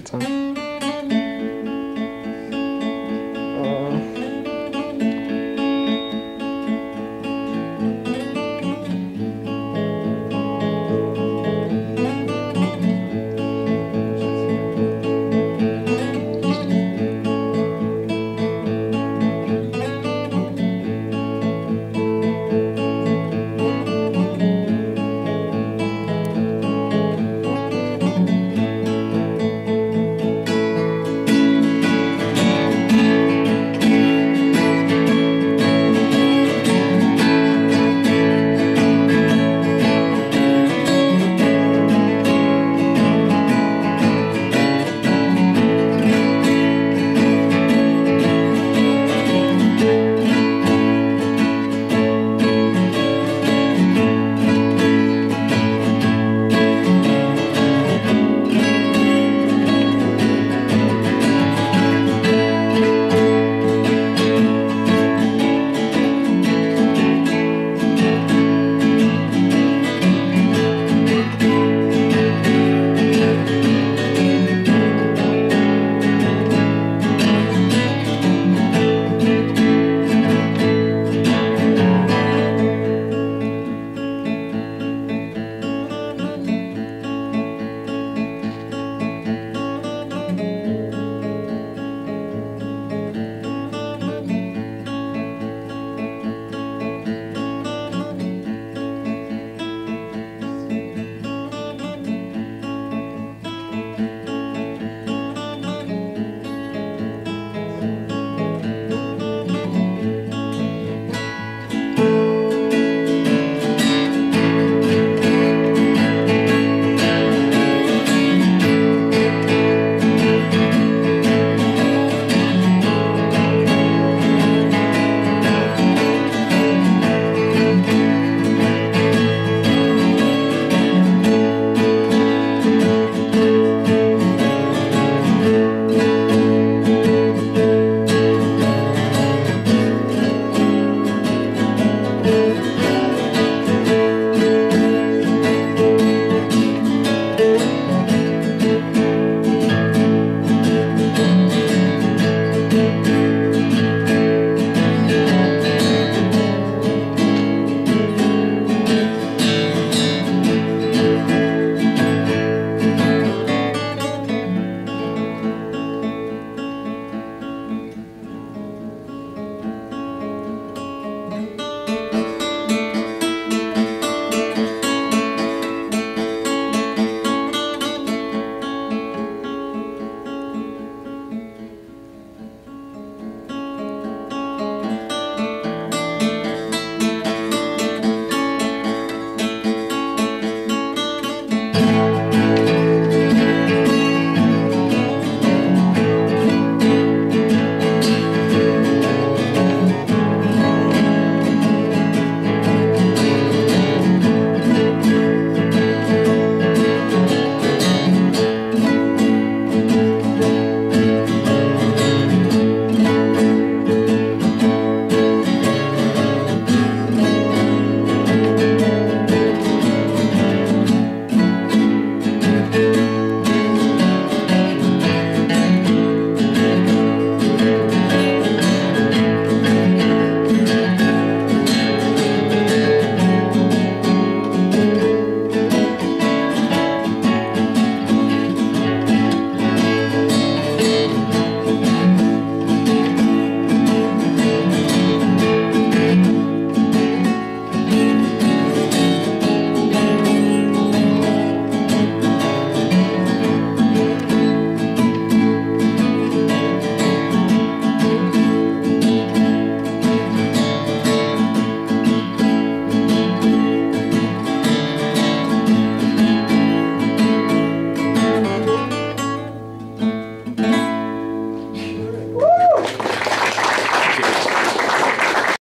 shirts on.